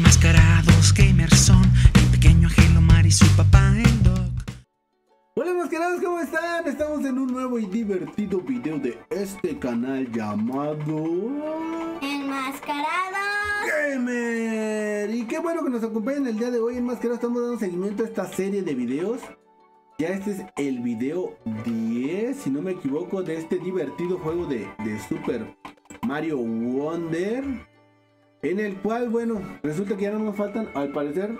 Enmascarados Gamer son el pequeño Angelo Mar y su papá el Doc. Hola enmascarados, ¿cómo están? Estamos en un nuevo y divertido video de este canal llamado Enmascarados Gamer. Y qué bueno que nos acompañen el día de hoy. Enmascarados, estamos dando seguimiento a esta serie de videos. Ya este es el video 10, si no me equivoco, de este divertido juego de Super Mario Wonder, en el cual, bueno, resulta que ya no nos faltan, al parecer,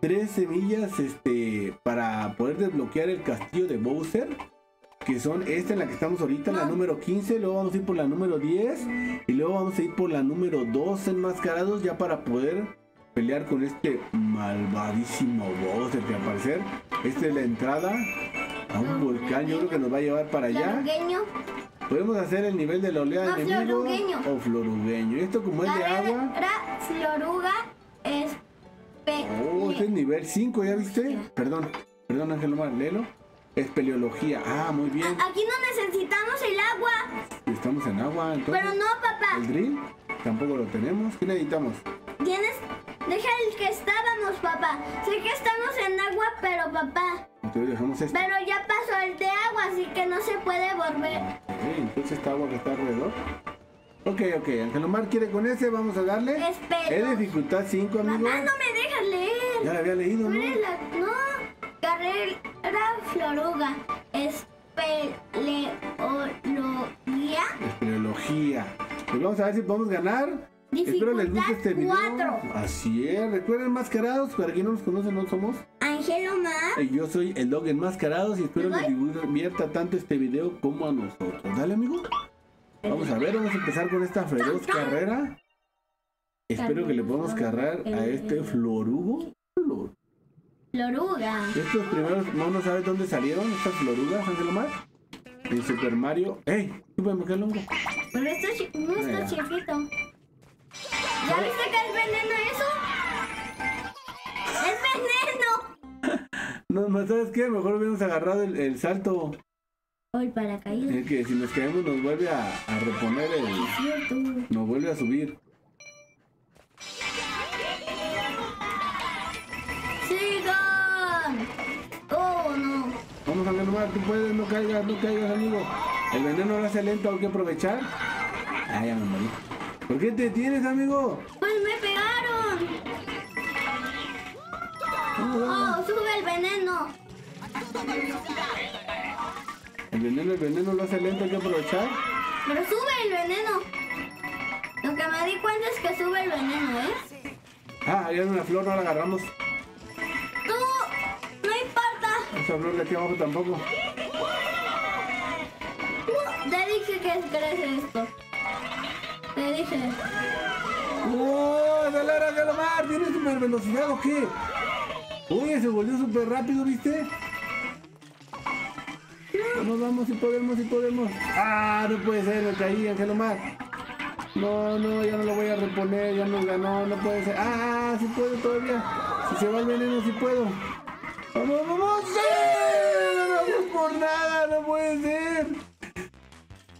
3 semillas para poder desbloquear el castillo de Bowser, que son esta en la que estamos ahorita, la número 15, luego vamos a ir por la número 10 y luego vamos a ir por la número 2 enmascarados, ya para poder pelear con este malvadísimo Bowser, que al parecer esta es la entrada a un volcán. Yo creo que nos va a llevar para allá. Podemos hacer el nivel de la oleada de enemigo o florugueño. Esto como es de agua. Floruga es... Oh, este es nivel 5, ¿ya viste? Perdón Ángel Omar, léelo. Espeleología, ah, muy bien. Aquí no necesitamos el agua. Estamos en agua, entonces. Pero no, papá. El drill tampoco lo tenemos. ¿Qué necesitamos? Tienes... Deja el que estábamos, papá. Sé que estamos en agua, pero papá... Entonces dejamos este. Pero ya pasó el de agua, así que no se puede volver. Ok, entonces esta agua que está alrededor. Ok, Ángel Omar quiere con ese, vamos a darle. Es dificultad 5, amigo. Mamá, no me dejas leer. Ya la había leído, ¿no? No, carrera floruga. Espeleología. Espeleología. Pues vamos a ver si podemos ganar. Espero les guste este video. 4. Así es. Recuerden, enmascarados, para quien no nos conoce, no somos Ángel Omar. Yo soy el Dog Enmascarados y espero les divierta tanto este video como a nosotros. Dale, amigo. Vamos a ver, vamos a empezar con esta feroz carrera. Espero que le podamos cargar a este florugo. Floruga. Estos primeros no sabes dónde salieron estas florugas, Ángel Omar. En Super Mario. ¡Ey! Súbeme, qué longo. Pero esto no está chiquito. ¿Ya viste que es veneno eso? ¡Es veneno! No, ¿sabes qué? Mejor hubiéramos agarrado el salto. O el paracaídas. Es que si nos caemos nos vuelve a reponer el... Nos vuelve a subir. ¡Sigan! ¡Oh, no! Vamos a ganar, tú puedes, no caigas, amigo. El veneno ahora se lento, hay que aprovechar. Ah, ya me morí. ¿Por qué te tienes, amigo? Pues me pegaron. Oh, sube el veneno. El veneno lo hace lento, hay que aprovechar. Pero sube el veneno. Lo que me di cuenta es que sube el veneno, ¿eh? Ah, había una flor, no la agarramos. Tú, no importa. Esa flor de aquí abajo tampoco. Ya dije que crece esto. Te dije. ¡Wow! ¡Acelera, Galomar! ¿Tiene super velocidad o qué? Oye, se volvió súper rápido, ¿viste? Vamos, si podemos. ¡Ah! No puede ser, me caí, Angelomar. No, ya no lo voy a reponer, ya nos ganó, no puede ser. ¡Ah! Sí puedo todavía. Si se va el veneno, sí puedo. ¡Vamos! ¡Sí! ¡No vamos por nada! ¡No puede ser!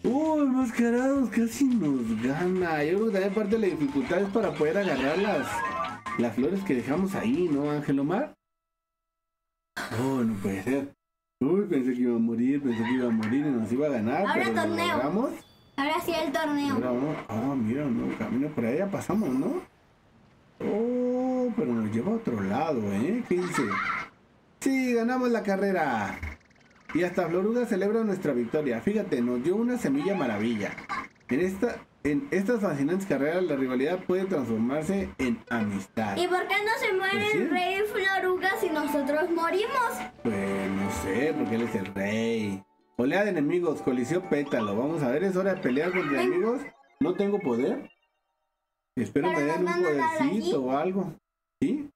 Enmascarados casi nos gana. Yo creo que también parte de la dificultad es para poder agarrar las flores que dejamos ahí, ¿no, Ángel Omar? Oh, no puede ser. Uy, pensé que iba a morir y nos iba a ganar. Ahora pero torneo. Ahora sí el torneo. Ah, mira, no, camino por ahí ya pasamos, ¿no? Oh, pero nos lleva a otro lado, ¿eh? ¿Qué dice? Sí, ganamos la carrera. Y hasta Floruga celebra nuestra victoria. Fíjate, nos dio una semilla maravilla. En estas fascinantes carreras la rivalidad puede transformarse en amistad. ¿Y por qué no se muere el rey Floruga si nosotros morimos? Pues no sé, porque él es el rey. Oleada de enemigos, coliseo pétalo. Vamos a ver, es hora de pelear con enemigos. No tengo poder. Espero que me den un podercito o algo. ¿Sí?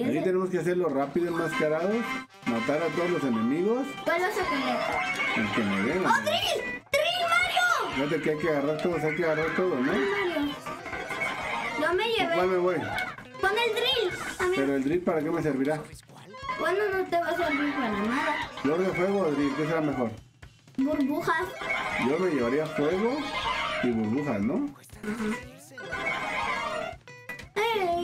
Aquí tenemos que hacerlo rápido, enmascarados. Matar a todos los enemigos. ¿Cuál vas a tener? El que me den. ¡Oh, Drill! ¡Drill, Mario! Fíjate que hay que agarrar todos, ¿no? Mario. No me llevé. ¿Cuál me voy? Pon el Drill. Pero el Drill, ¿para qué me servirá? Bueno, no te va a servir para nada. ¿Flor de fuego o Drill? ¿Qué será mejor? Burbujas. Yo me llevaría fuego y burbujas, ¿no? Ajá.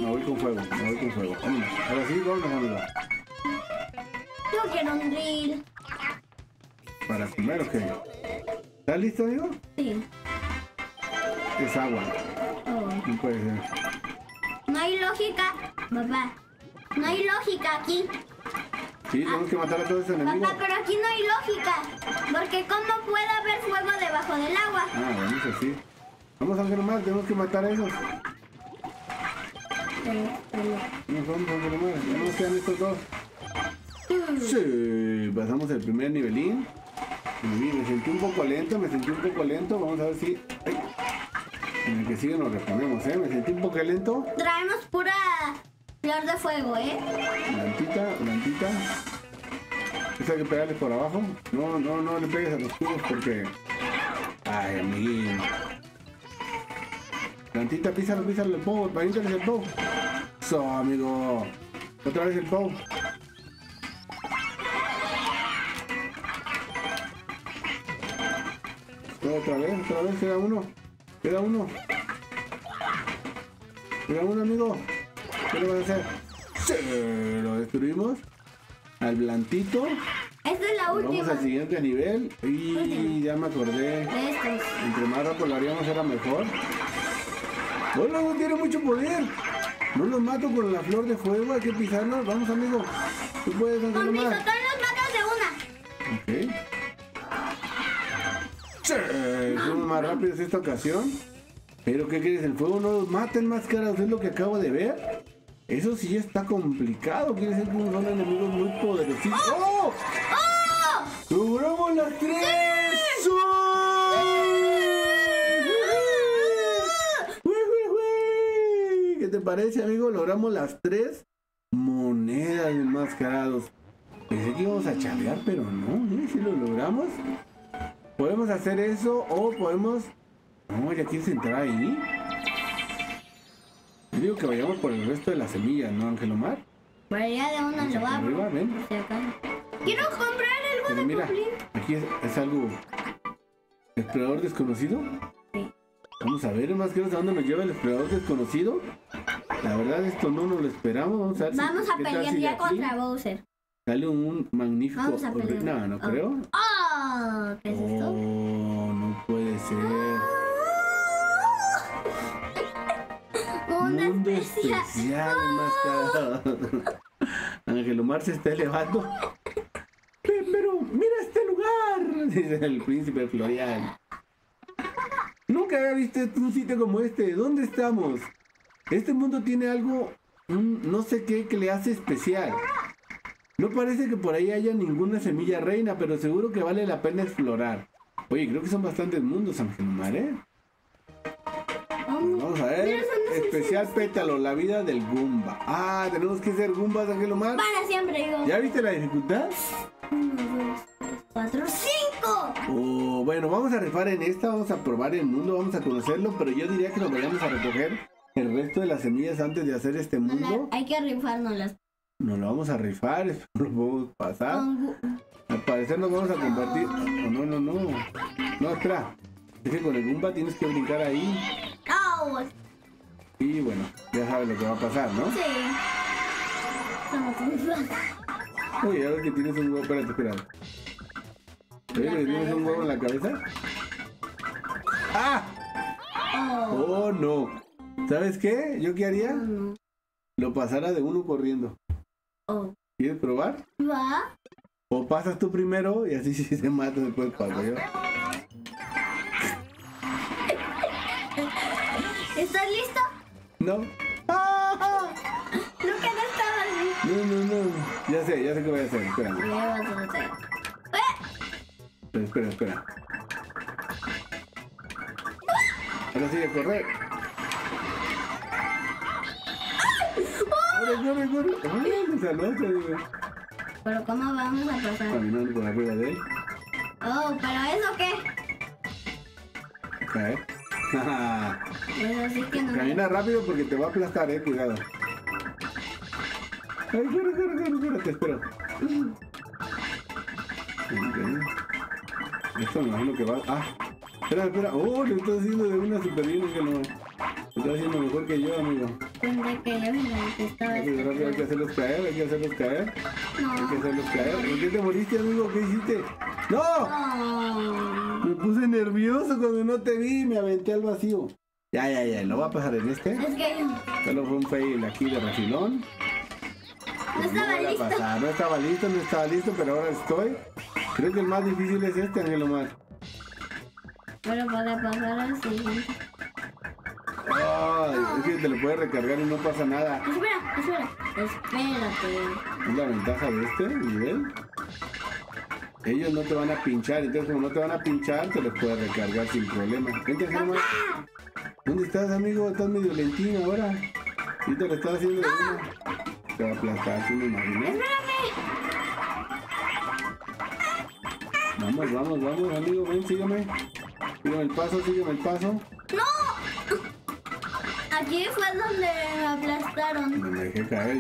Me voy con fuego, me voy con fuego. Vámonos. Ahora sí, vámonos, vámonos. Yo quiero un drill. ¿Para comer o qué? ¿Estás listo, amigo? Sí. Es agua. Oh. No puede ser. No hay lógica, papá. No hay lógica aquí. Sí, tenemos que matar a todos esos enemigos. Papá, pero aquí no hay lógica. Porque ¿cómo puede haber fuego debajo del agua? Ah, bueno, eso sí. Vamos a ver nomás, tenemos que matar a esos. Nos vamos a ver nomás, ya nos quedan estos dos. Sí, pasamos el primer nivelín. Me sentí un poco lento, Vamos a ver si... Ay. En el que sigue nos reponemos, ¿eh? Me sentí un poco lento. Traemos pura flor de fuego, ¿eh? Plantita, plantita. Eso hay que pegarle por abajo. No, no, no le pegues a los cubos porque... Ay, amiguín. Plantita, písalo, písalo el bow. Píntales el bow. So, amigo. Otra vez el bow. Otra vez, queda uno. Queda uno. Queda uno, amigo. ¿Qué le vas a hacer? Sí, lo destruimos. Al blandito. Esta es la última. Vamos al siguiente nivel. Y última. Ya me acordé. Estos. Entre más rápido lo haríamos era mejor. Bueno, no tiene mucho poder. No los mato con la flor de fuego. Hay que pisarnos. Vamos, amigo. Tú puedes hacerlo más. Con Pizotón los matas de una. Ok. Fuimos más rápidos esta ocasión. Pero ¿qué crees? El fuego no los mata, enmascarados. Es lo que acabo de ver. Eso sí está complicado. Quiere decir que son enemigos muy poderosísimos. ¡Oh! ¡Oh! ¡Logramos las tres! ¡Sí! ¿Qué te parece, amigo? Logramos las tres monedas, enmascarados. Pensé que íbamos a chavear, pero no, ¿eh? Si lo logramos. Podemos hacer eso o podemos... No, ya quieres entrar ahí. Yo digo que vayamos por el resto de las semillas, ¿no, Ángel Omar? Por allá de una lo va. Arriba, ven. Quiero comprar algo. Pero de mira, cumplir. Aquí es algo... ¿Explorador desconocido? Sí. Vamos a ver más que a dónde nos lleva el explorador desconocido. La verdad, esto no nos lo esperamos. Vamos a ver. Vamos a pelear ya contra Bowser. Sale un magnífico... Vamos a pelear. No, no creo. ¡Oh! ¿Qué es esto? Oh, no puede ser. Mundo especial, enmascarado. Ángel Omar se está elevando. Pero mira este lugar, dice el príncipe Florian. Nunca había visto un sitio como este. ¿Dónde estamos? Este mundo tiene algo, no sé qué, que le hace especial. No parece que por ahí haya ninguna semilla reina, pero seguro que vale la pena explorar. Oye, creo que son bastantes mundos, Ángel Omar, ¿eh? Pues vamos a ver. Especial pétalo, la vida del Goomba. Ah, tenemos que ser Goombas, Ángel Omar. Para siempre, yo. ¿Ya viste la dificultad? 1, 2, 3, 4, 5. Oh, bueno, vamos a rifar en esta, vamos a probar el mundo, vamos a conocerlo, pero yo diría que nos vayamos a recoger el resto de las semillas antes de hacer este mundo. Hay que rifárnoslas. Nos lo vamos a rifar, eso lo podemos pasar. Al parecer nos vamos a compartir. Oh, no, no, no. No, espera. Es que con el Goomba tienes que brincar ahí. Y bueno, ya sabes lo que va a pasar, ¿no? Sí. Uy, ahora que tienes un huevo. Espérate, espérate. ¿Tienes un huevo en la cabeza? ¡Ah! Oh, no. ¿Sabes qué? ¿Yo qué haría? Lo pasara de uno corriendo. Oh. ¿Quieres probar? Va. O pasas tú primero y así si se mata después paso yo. ¿Estás listo? No. ¡Ah! Creo que no estabas listo. No, no, no. Ya sé qué voy a hacer. Espera. Espera. Ahora sigue a correr. Pero ¿cómo vamos a pasar? Caminando por arriba de él. Oh, ¿pero eso qué? Okay. Eso sí que no. Camina rápido porque te va a aplastar, cuidado. Ay, corre, te espero. Okay. Esto me imagino que va. Ah, espera. Oh, lo estás haciendo de una super bien, que no. Lo estás haciendo mejor que yo, amigo. tendré que yo estaba... Hay que hacerlos caer, hay que hacerlos caer. No. Hay que hacerlos caer. ¿Por qué te moriste, amigo? ¿Qué hiciste? ¡No! Me puse nervioso cuando no te vi y me aventé al vacío. Ya, lo va a pasar en este. Es que... Solo fue un fail aquí de refilón. No estaba listo, pero ahora estoy. Creo que el más difícil es este, Ángel Omar. Pero para pasar al siguiente. Oh, es que te lo puedes recargar y no pasa nada. Espérate. Es la ventaja de este nivel. Ellos no te van a pinchar, entonces como no te van a pinchar, te los puedes recargar sin problema. Vente, Ángel Omar. ¿Dónde estás, amigo? Estás medio lentino ahora. Y te lo estás haciendo de una. Te va a aplastar, ¿sí me imaginas? ¡Espérame! Vamos, amigo, ven, sígueme. Sígueme el paso. ¡No! Aquí fue donde me aplastaron. Me dejé caer,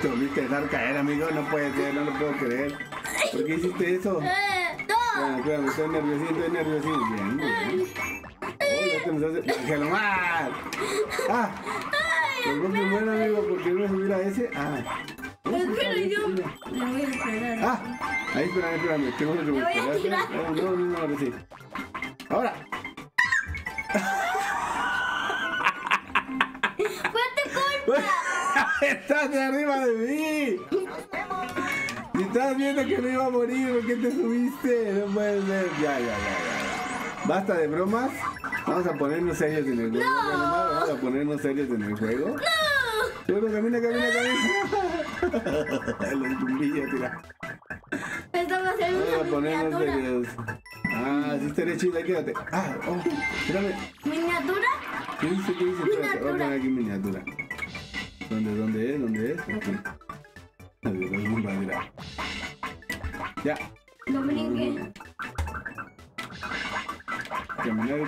te volviste a dejar caer, amigo. No puede ser, no lo puedo creer. ¿Por qué hiciste eso? ¡No! Bueno, estoy nerviosito. Bien. ¡Ah! Pues vos primero, amigo, porque no subir a ese. Ah. Me voy a esperar. Ah. Ahí, espérame. Tengo que recuperar. No, ahora sí. Ahora. ¡Fue tu culpa! ¡Estás de arriba de mí! Si estabas viendo que me iba a morir, ¿por qué te subiste? No puedes ver. Ya. Basta de bromas. Vamos a ponernos serios en el juego. ¡No! Seguro, camina. Los tumbillos, tira. Vamos a ponernos serios. Ah, sí estaría chido, ahí quédate. Ah, oh, espérame. ¿Miniatura? ¿Qué dice? Espérate, voy a poner aquí miniatura. ¿Dónde es? Aquí. A ver, Goomba, mira. Ya. No brinque.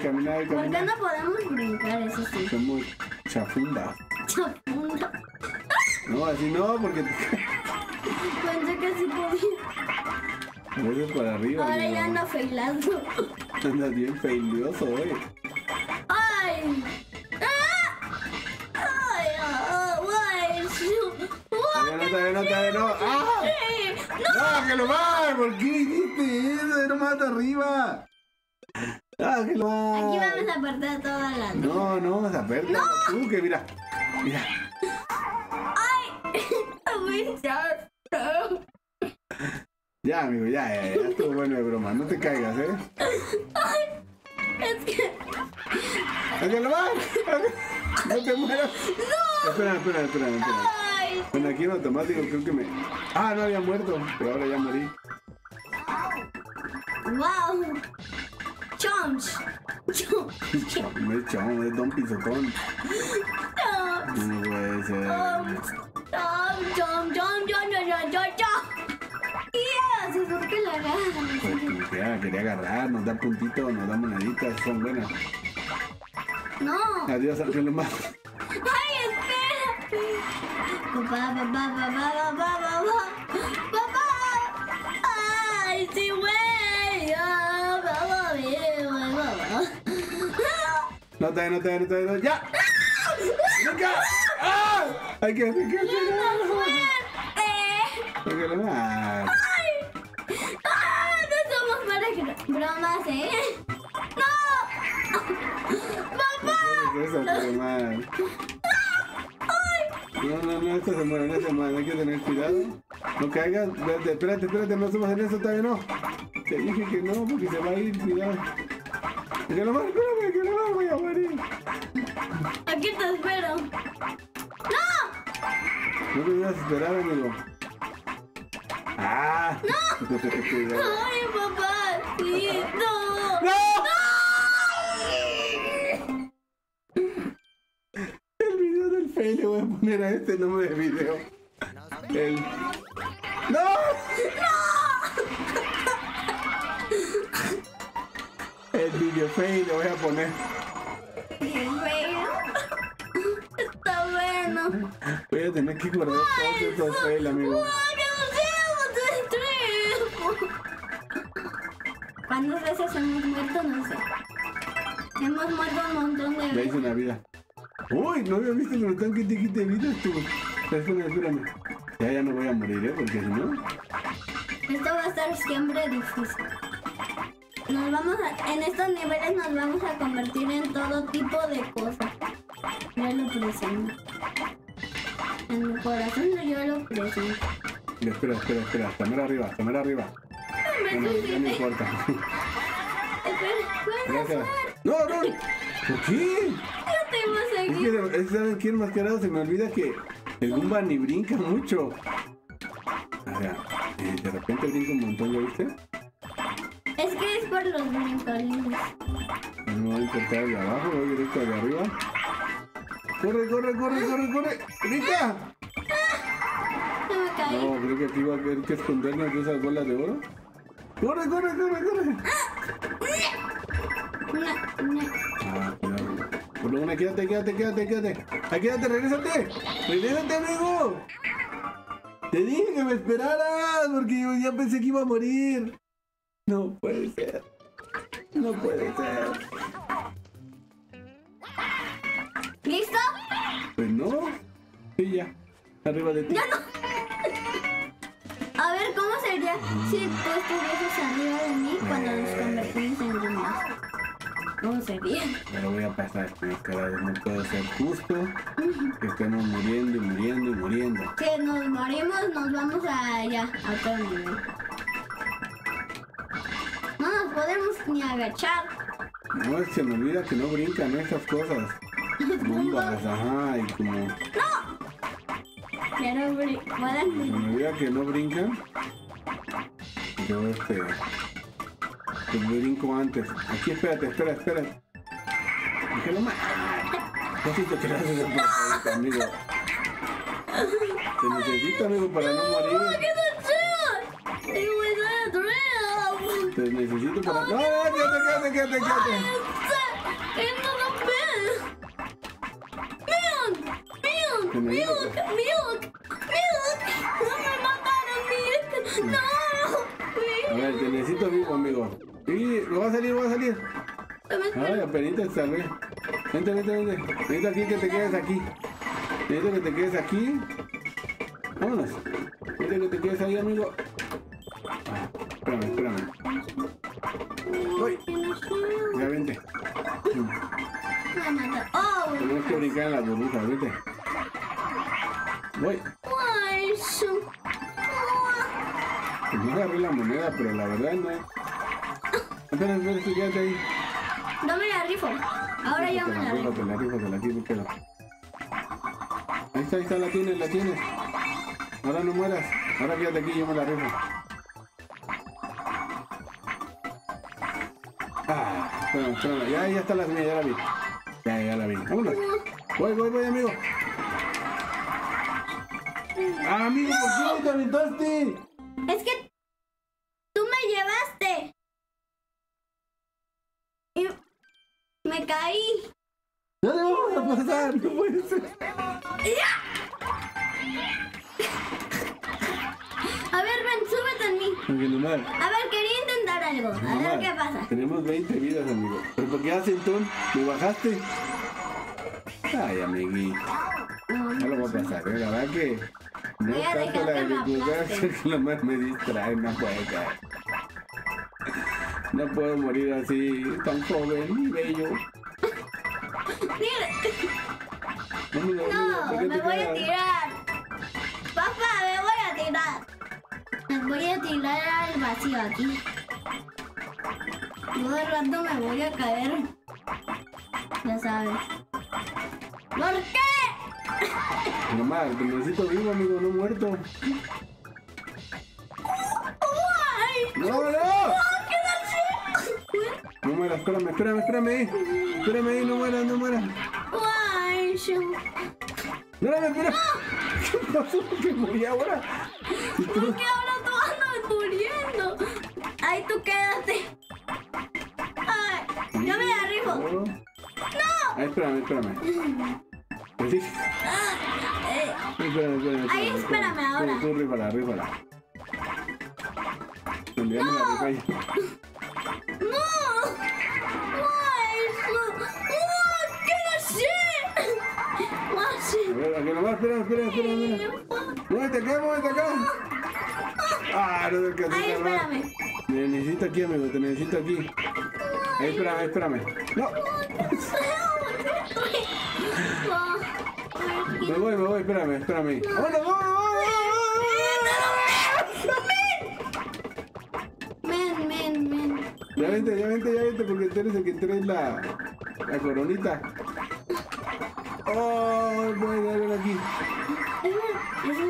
Caminar. ¿Por qué no podemos brincar? Eso sí. Somos chafunda. No, así no, porque... Pensé que sí podía. A veces para arriba. Ahora ya ando failando. Andas bien failioso hoy. ¡Ay! ¡Ah! ¡No! ¡No, que lo va! ¿Por qué hiciste eso? ¡Era más arriba! ¡Ah, que lo va! Aquí vamos a perder todas las... No, vamos a perder. ¡No! ¡Tú, que mira! Ya, amigo, ya estuvo bueno de broma, no te caigas, ¿eh? Ay, es que... ¡Ángel Omar! ¡No te mueras! ¡No! Espera. Bueno, aquí en automático creo que me... ¡Ah, no había muerto! Pero ahora ya morí. ¡Wow! ¡Chomps! ¡Es Don Pizotón! ¡No puede ser! ¿Por qué la agarran? Pues quería agarrar, nos da puntitos, nos da moneditas, son buenas. ¡No! Adiós, Ángel Omar. ¡Ay, espérate! ¡Papá! ¡Ay, sí, güey! No, ¡ya! ¡Nunca! ¡Ah! ¡Ay, que me quedé! ¡Ángel Omar! Bromas, ¿eh? ¡No! ¡Papá! No, esto se muere, hay que tener cuidado. No caigas, espérate, no estamos en eso, todavía no. Te dije que no, porque se va a ir, cuidado. Espérame, voy a morir. Aquí te espero. ¡No! No me ibas a esperar, amigo. ¡Ah! ¡No! ¡Ay, papá! ¡No! El video del fail le voy a poner a este nombre de video. El... ¡No! El video fail le voy a poner. Está bueno. Voy a tener que guardar todos estos fail, amigo. ¿Cuántas veces hemos muerto? No sé. Hemos muerto un montón de veces. Veis una vida. Uy, no había visto el botón que te quita vida, tú. Espérame. Ya no voy a morir, ¿eh? Porque si no... Esto va a estar siempre difícil. En estos niveles nos vamos a convertir en todo tipo de cosas. Yo lo presento. En mi corazón yo lo presento. Espera. Hasta mero arriba. Bueno, ya no importa. Espera. No. ¿Por qué? No te hemos seguido. Es que, ¿saben qué, enmascarado? Se me olvida que el Goomba ni brinca mucho. O sea, de repente brinca un montón, ¿ya viste? Es que es por los brincolines. No voy a cortar de abajo, voy directo de arriba. ¡Corre! ¡Brinca! No, creo que aquí va a haber que escondernos de esas bolas de oro. ¡Corre! Ah, claro. Por una, quédate. ¡Quédate, regrésate! ¡Regrésate, amigo! Te dije que me esperaras, porque yo ya pensé que iba a morir. No puede ser. ¿Listo? Pues no. Sí, ya. Arriba de ti. ¡Ya no! A ver, ¿cómo sería si tú estuvieses arriba de mí cuando nos convertimos en niños? ¿Cómo sería? Pero voy a pasar cada vez. No puedo ser justo. Que estemos muriendo. Que nos morimos, nos vamos allá. A todo el nivel. No nos podemos ni agachar. No, se me olvida que no brincan esas cosas. Bombas, ajá, y como... ¡No! Pero me olvida que no brincan. Yo que me brinco antes. Aquí, espérate. Déjalo más. Casi te quedas en el paso, amigo. Te necesito, amigo, para no morir. Te necesito para... ¡No, quédate! ¡Milk! ¡No me mataron, Milk! ¡No! A ver, te necesito vivo, amigo. Y va a salir. Ay, apenas salvé. Vente. Necesito aquí que te quedes aquí. Vámonos. Necesito que te quedes ahí, amigo. Espérame. Uy. Ya vente. Tenemos que brincar en las burbujas, vete. Voy. No agarré la moneda, pero la verdad no. Espera, quédate ahí. No me la rifo. Ahora ya me la rifo. Te la rifo, queda. Ahí está, la tienes. Ahora no mueras. Ahora quédate aquí, yo me la rifo. Ah, espera. Ya está la mía, ya la vi. Ya la vi. Vámonos. Voy, amigo. ¡Amigo, ¿por qué te aventaste? Es que tú me llevaste. Y me caí. ¡No le vamos a pasar! ¡No puede ser! A ver, Ren, súbete en mí. A ver, quería intentar algo. A ver qué pasa. Tenemos 20 vidas, amigo. ¿Pero por qué haces, Tom? ¿Me bajaste? Ay, amiguito. No lo voy a pasar, la verdad que... No voy a dejar la dificultad, que lo más me distrae, no puedo caer. No puedo morir así, tan joven y bello. No, me voy a tirar. Papá, me voy a tirar al vacío aquí. Todo el rato me voy a caer. Ya sabes. ¿Por qué? Nomás, te necesito vivo, amigo, no muerto. ¡No! No mueras, espérame, no mueras. Espérame. ¿Qué pasó? ¿Que morí ahora? ¿Por qué ahora tú andas muriendo? Ahí tú quédate. Ay, yo me la rifo. ¡No! Ay, espérame. ¿Sí? Espérame. Ahí, espérame ahora. Tú rífala. No. ¡No! ¡Qué no sé! aquí nomás, espera. Muévete acá. Ah, no te alcanzas. Ay, espérame. Te necesito aquí, amigo, Ay, espérame. No. Me voy, espérame. No. ¡Oh, no! ¡Men! Ya vente, porque tú eres el que trae la coronita. ¡Oh! Voy a darle aquí.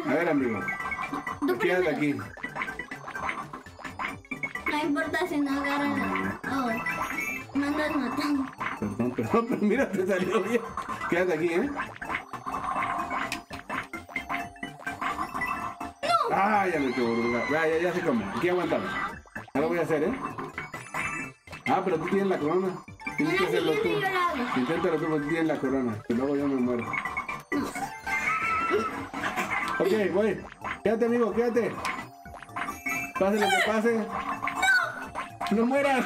A ver, amigo. Quédate aquí. No importa si no agarran. Oh, me andas matando. Perdón, pero mira, te salió bien. Quédate aquí, ¿eh? ¡No! ¡Ah, ya me quedó! Ya se come. Aquí aguantamos. Ahora voy a hacer, ¿eh? Ah, pero tú tienes la corona. Tienes que hacerlo tú. Inténtalo tú, porque tienes la corona. Que luego yo me muero. Ok, voy. Quédate, amigo, quédate. Pase lo que pase. ¡No! ¡No mueras!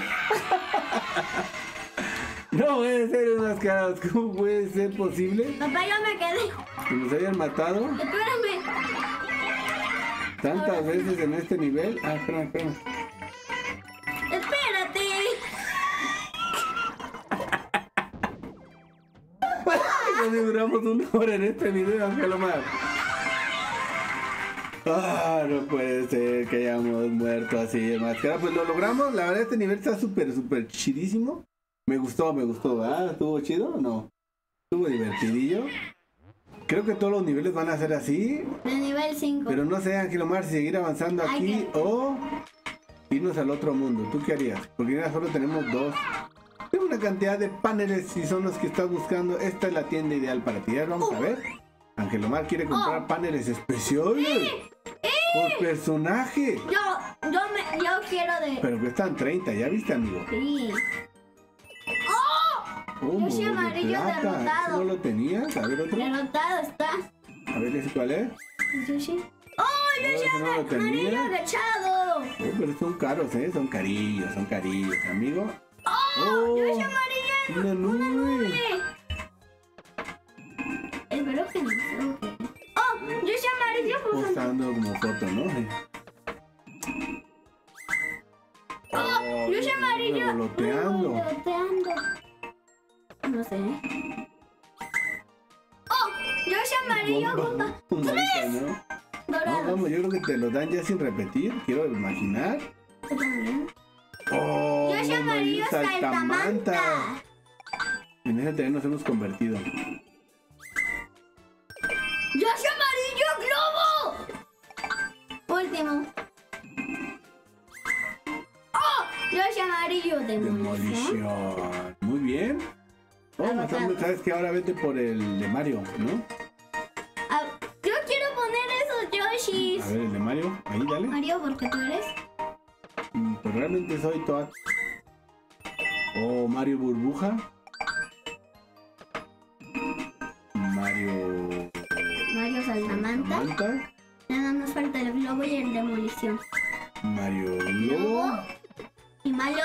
No puede ser, enmascarados. ¿Cómo puede ser posible? Papá, yo me quedé. ¿Que nos hayan matado? Espérame. ¿Tantas veces en este nivel? Ah, espérame. ¡Espérate! Casi duramos una hora en este nivel, Ángel Omar. Ah, no puede ser que hayamos muerto así, enmascarados. Pues lo logramos, la verdad este nivel está súper chidísimo. Me gustó, ¿verdad? ¿Estuvo chido o no? Estuvo divertidillo. Creo que todos los niveles van a ser así. El nivel 5. Pero no sé, Ángel Omar, si seguir avanzando aquí o irnos al otro mundo. ¿Tú qué harías? Porque ya solo tenemos 2. Tengo una cantidad de paneles si son los que estás buscando. Esta es la tienda ideal para ti. Ya vamos a ver. Ángel Omar quiere comprar paneles especiales. Por personaje. Yo quiero de... Pero cuestan 30, ¿ya viste, amigo? Sí. ¡Oh! Yoshi amarillo derrotado. ¿No lo tenías? A ver, otro. Derrotado está. A ver, ¿ese cuál es? Yoshi. ¡Oh, Yoshi amarillo agachado! Pero son caros, ¿eh? Son carillos, amigo. ¡Oh! Yoshi amarillo. ¡Una nube! Espero que no sea. ¡Oh! Yoshi amarillo posando como foto, ¿no? ¡Oh! Yoshi amarillo. Revoloteando. No sé. ¡Oh! Yoshi amarillo, Goomba. ¡Tres! No, vamos, yo creo que te lo dan ya sin repetir. Quiero imaginar. ¡Oh! Yoshi amarillo saltamanta. En ese terreno nos hemos convertido. ¡Yoshi amarillo globo! Último. ¡Oh! Yoshi amarillo demolición. Muy bien. Oh, sabes que ahora vete por el de Mario, ¿no? Ah, yo quiero poner esos Yoshis. A ver, el de Mario, ahí dale. Mario, porque tú eres. Pues realmente soy Toad. Oh, Mario burbuja. Mario saltamanta. Nada más falta el globo y el demolición. Mario globo. Y Mario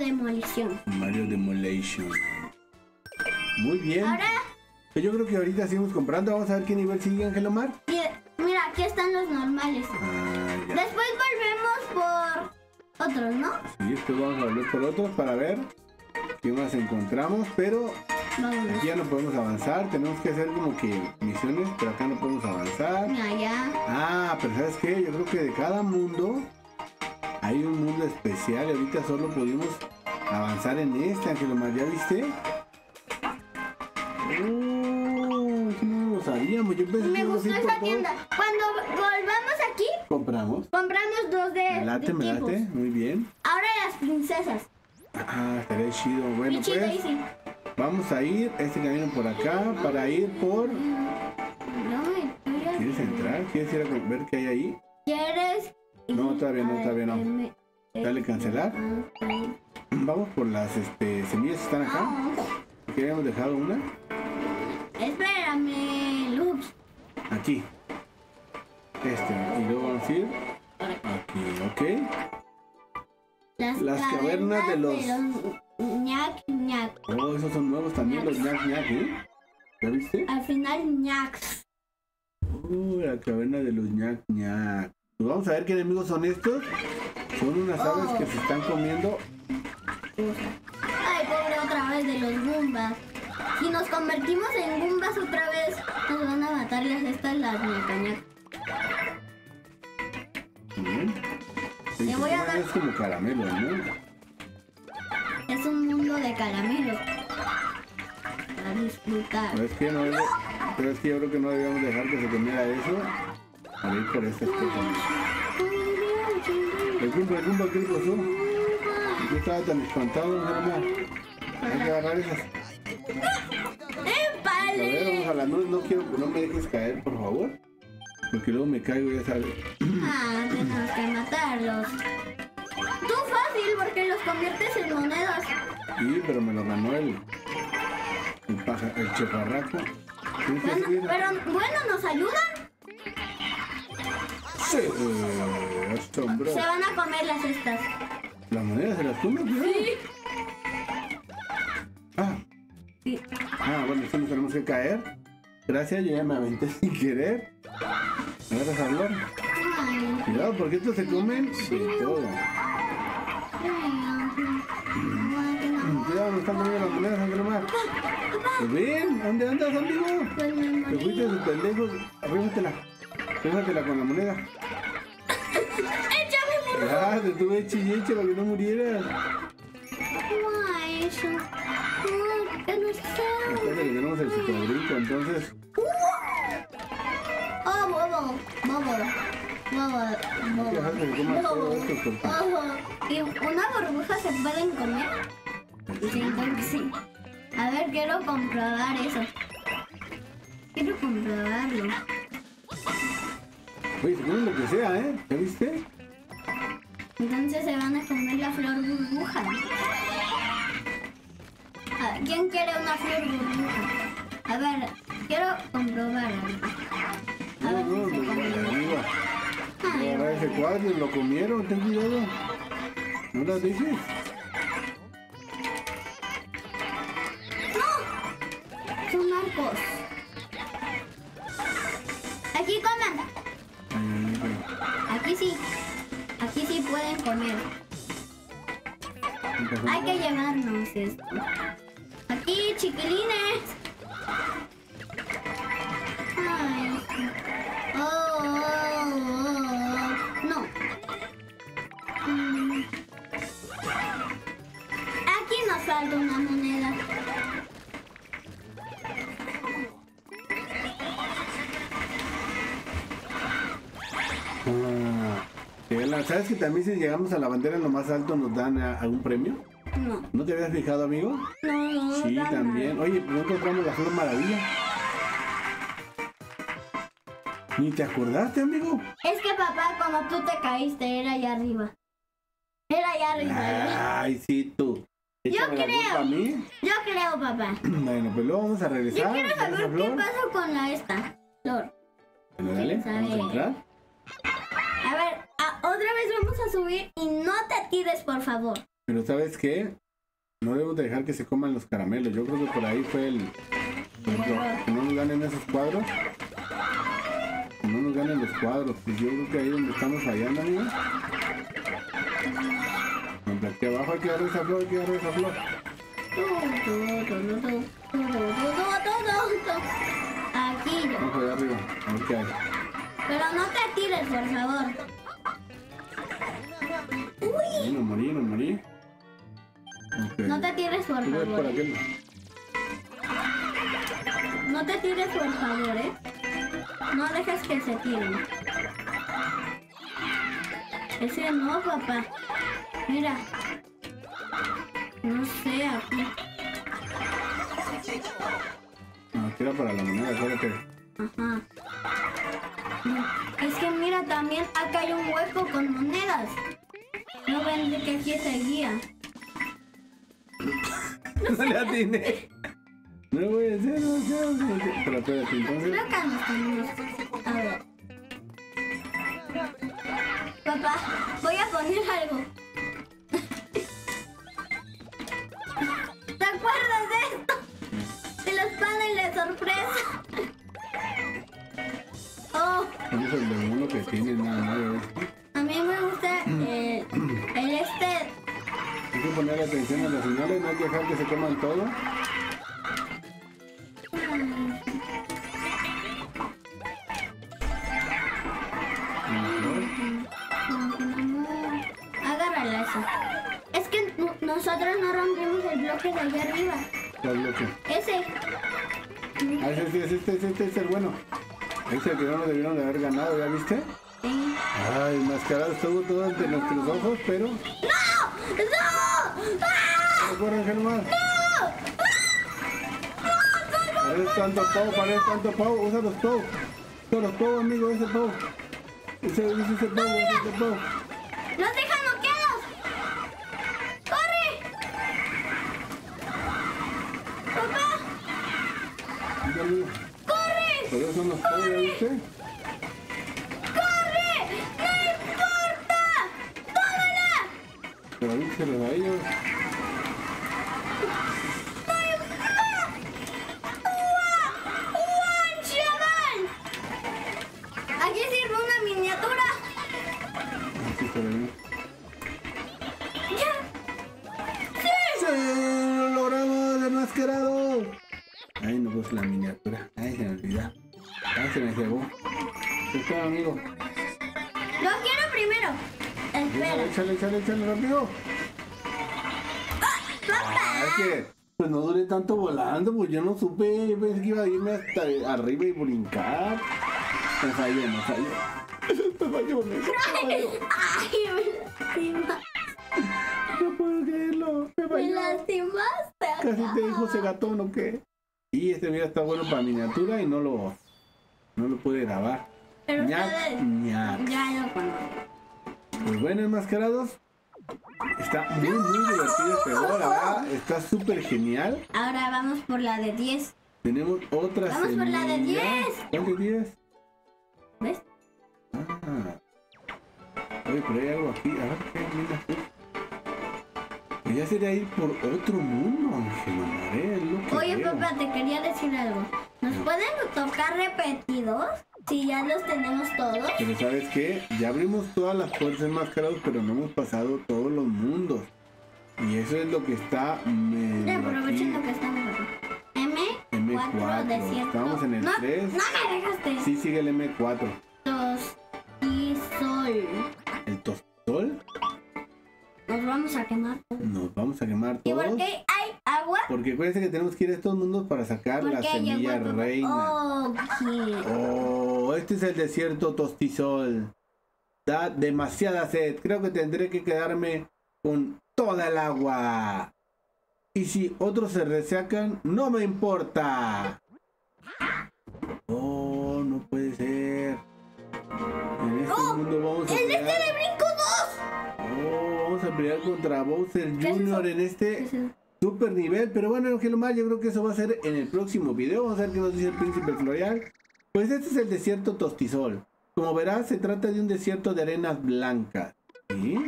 demolición. Mario demolition. Muy bien. Ahora, yo creo que ahorita seguimos comprando. Vamos a ver qué nivel sigue, Ángel Omar. Mira, aquí están los normales. Ah, después volvemos por otros, ¿no? Sí, después vamos a volver por otros para ver qué más encontramos. Pero vamos. Aquí ya no podemos avanzar. Tenemos que hacer como que misiones, pero acá no podemos avanzar. Allá. Ah, pero ¿sabes qué? Yo creo que de cada mundo hay un mundo especial. Ahorita solo pudimos avanzar en este, Ángel Omar. ¿Ya viste? No lo sabíamos. Yo pensé me gustó esa tienda. Cuando volvamos aquí, compramos 2 de. Me late. Muy bien. Ahora las princesas. Ah, estaré chido. Bueno, pues vamos a ir este camino por acá para ir por. ¿Quieres entrar? ¿Quieres ir a ver qué hay ahí? ¿Quieres? No, todavía no. Dale cancelar. Vamos por las semillas que están acá. ¿Qué habíamos dejado una? Espérame, Lux. Aquí. Y luego vamos a ir aquí, ok. Las cavernas de los Ñac. Oh, esos son nuevos también, los Ñac, ¿eh? ¿Ya viste? Al final, Ñac. La caverna de los Ñac, Ñac. Pues vamos a ver qué enemigos son estos. Son unas aves que se están comiendo. Ay, pobre, otra vez de los Goombas. Si nos convertimos en Goombas otra vez, nos van a matar las montañas. Te voy a dar... Es como caramelo, ¿no? Es un mundo de caramelos para disfrutar. Pero es que no, pero es que yo creo que no debíamos dejar que se comiera eso. A ver, por estas cosas. El Goomba, ¿qué pasó? Yo estaba tan espantado, mi hermano. Hay que agarrar esas. A ver, ojalá no quiero que no me dejes caer, por favor. Porque luego me caigo y ya sabes. Ah, tenemos que matarlos. Tú fácil, porque los conviertes en monedas. Sí, pero me lo ganó el chaparraco. Bueno, ¿nos ayudan? Sí, asombroso. Se van a comer las estas. ¿Las monedas se las comen? Sí. Bueno, esto nos tenemos que caer. Gracias, yo ya me aventé sin querer. ¿Me vas a hablar? Cuidado, porque estos se comen de todo. Cuidado, me están comiendo las monedas, aunque no más. Pues bien, ¿dónde andas, amigo? Te fuiste de sus pendejos. Arrímatela. Arrímatela con la moneda. ¡Échame, por favor! Te tuve hecho y hecho para que no murieras. Recuerda que tenemos el superbrito, entonces... ¡Oh, bobo! ¡Bobo! ¿Y una burbuja se pueden comer? Sí, creo que sí. A ver, quiero comprobar eso. Quiero comprobarlo. Oye, se comen lo que sea, ¿eh? ¿Ya viste? Entonces se van a comer la flor burbuja. A ver, ¿quién quiere una flor burbuja? A ver, quiero comprobar. A ver si se comen. Ahora ese cuadro lo comieron, ten cuidado. ¿No las dices? ¡No! Son arcos. Aquí coman. Aquí sí pueden comer. Hay que llevarnos esto. Aquí, chiquilines. Falta una moneda. ¿Sabes que también si llegamos a la bandera lo más alto nos dan algún premio? No. ¿No te habías fijado, amigo? No. Sí, también. Oye, pero no encontramos la flor maravilla. ¿Ni te acordaste, amigo? Es que papá, cuando tú te caíste, era allá arriba. Era allá arriba. Ay, sí, tú. Yo creo, papá. Bueno, pues luego vamos a regresar. Yo quiero saber qué pasó con esta flor. Bueno, dale, vamos a entrar. A ver, otra vez vamos a subir y no te tires, por favor. Pero ¿sabes qué? No debemos dejar que se coman los caramelos. Yo creo que por ahí fue el... Que no nos ganen esos cuadros. Que no nos ganen los cuadros. Pues yo creo que ahí es donde estamos fallando, amigo. Aquí abajo hay que agarrar esa flor, hay que agarrar esa flor. Aquí. Vamos allá arriba, a ver qué hay. Pero no te tires, por favor. Uy. No morí. Okay. No te tires, por favor. No te tires, por favor, ¿eh? No dejes que se tiren. Ese no, papá. Mira. No sé, aquí. No, tira para la moneda, acuérdate. Ajá. No, es que mira, también acá hay un hueco con monedas. No ven de que aquí seguía. No le atiné. No lo voy a hacer, no sé. Pero espérate, entonces. A ver. Papá, voy a poner algo. ¿Te acuerdas de esto? De la espada y la sorpresa. Es el de uno que tiene nada nuevo. A mí me gusta el este. Hay que poner atención a los señores, no hay que dejar que se coman todo. Agárrala eso. Es que nosotros no rompimos el bloque de allá arriba. ¿Cuál bloque? Ese. Ah, este es el bueno. Ese que no lo debieron de haber ganado, ¿ya viste? Sí. Ay, Enmascarados estuvo todo ante nuestros ojos, pero... ¡No! ¡No! ¡Ah! ¡No corren, Germán! ¡No! ¡No! ¡Parece tanto pavo, parece tanto pavo! ¡Usa los pavos! ¡Usa los pavos, amigo! ¡Ese pavo! ¡Ese pavo! ¡No, mira! ¡Ese pavo! ¡Los dejan noqueados! ¡Corre! ¡Papá! ¡Mira! Pero son los pobres, ¿ya viste? ¡Corre! ¡No importa! ¡Tómala! Pero díselo a ellos. ¡Uah! ¡Uah, chaval! Aquí sirve una miniatura. Aquí está bien. ¡Ya! ¡Sí! ¡Sí! ¡Lo logramos, Enmascarado! Ahí nos puso la miniatura. Ahí se me olvida. Ahí se me cegó. Espera, amigo. Lo quiero primero. Espera. Échale, rápido. ¡Oh, papá! Ay, que, pues no duré tanto volando, pues yo no supe. Yo pensé que iba a irme hasta arriba y brincar. Me falló. Ay, me lastimaste. No puedo creerlo. Me falló. Me lastimaste. Casi te dijo ese gatón, ¿o qué? Y este mira está bueno para miniatura y no lo puede grabar. Pero Ñac. Ya lo conozco. Pues bueno, Enmascarados. Está muy divertido este juego, la verdad. Está súper genial. Ahora vamos por la de 10. Tenemos otra. Vamos por la de 10. ¿Cuál de 10? ¿Ves? Ah. Oye, pero hay algo aquí. A ver, mira. Ya sería ir por otro mundo, Ángel. Oye, papá, te quería decir algo. ¿Nos pueden tocar repetidos? Si ya los tenemos todos. Pero ¿sabes qué? Ya abrimos todas las puertas Enmascarados, pero no hemos pasado todos los mundos. Y eso es lo que está... Aprovechen lo que estamos aquí. M4 de cierto. Estamos en el 3. No me dejaste. Sí, sigue el M4. Tostisol. ¿El Tostisol? Nos vamos a quemar todos. Nos vamos a quemar todos. ¿Y por qué hay agua? Porque acuérdense que tenemos que ir a estos mundos para sacar la semilla reina. Oh, este es el desierto Tostisol. Da demasiada sed. Creo que tendré que quedarme con toda el agua. Y si otros se resacan, no me importa. Oh, no puede ser. En este mundo vamos a quedar... Vamos a pelear contra Bowser Jr. en este super nivel. Pero bueno, Ángel Omar, yo creo que eso va a ser en el próximo video. Vamos a ver qué nos dice el príncipe Florian. Pues este es el desierto Tostisol. Como verás, se trata de un desierto de arenas blancas. ¿Sí?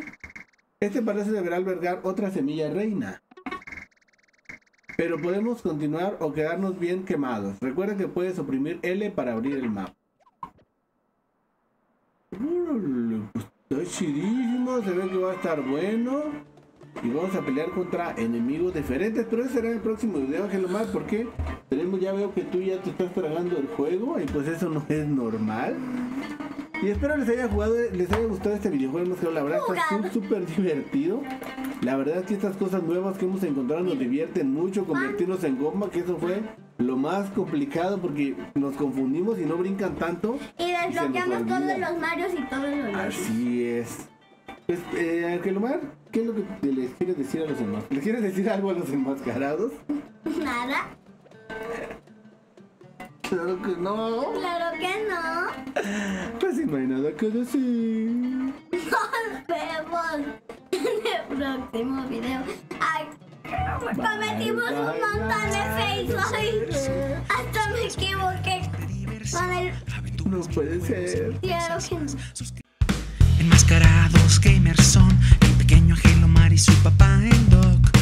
Este palacio deberá albergar otra semilla reina. Pero podemos continuar o quedarnos bien quemados. Recuerda que puedes oprimir L para abrir el mapa. Estoy chidísimo, se ve que va a estar bueno. Y vamos a pelear contra enemigos diferentes. Pero ese será el próximo video, Ángel Omar, porque tenemos, ya veo que tú ya te estás tragando el juego. Y pues eso no es normal. Y espero les haya gustado este videojuego. Hemos quedado, la verdad, está súper divertido. La verdad es que estas cosas nuevas que hemos encontrado nos divierten mucho. Convertirnos en Goomba, que eso fue lo más complicado porque nos confundimos y no brincan tanto. Y desbloqueamos todos los Marios y todos los Yoshi. Así es. Pues, Ángel Omar, ¿qué es lo que les quieres decir a los demás? ¿Les quieres decir algo a los Enmascarados? Nada. Claro que no. Claro que no. Casi no hay nada que decir. Nos vemos en el próximo video. Ay, cometimos un montón de Facebook. Hasta me equivoqué. No puede ser. Enmascarados Gamer son el pequeño Ángel Omar y su papá el Doc.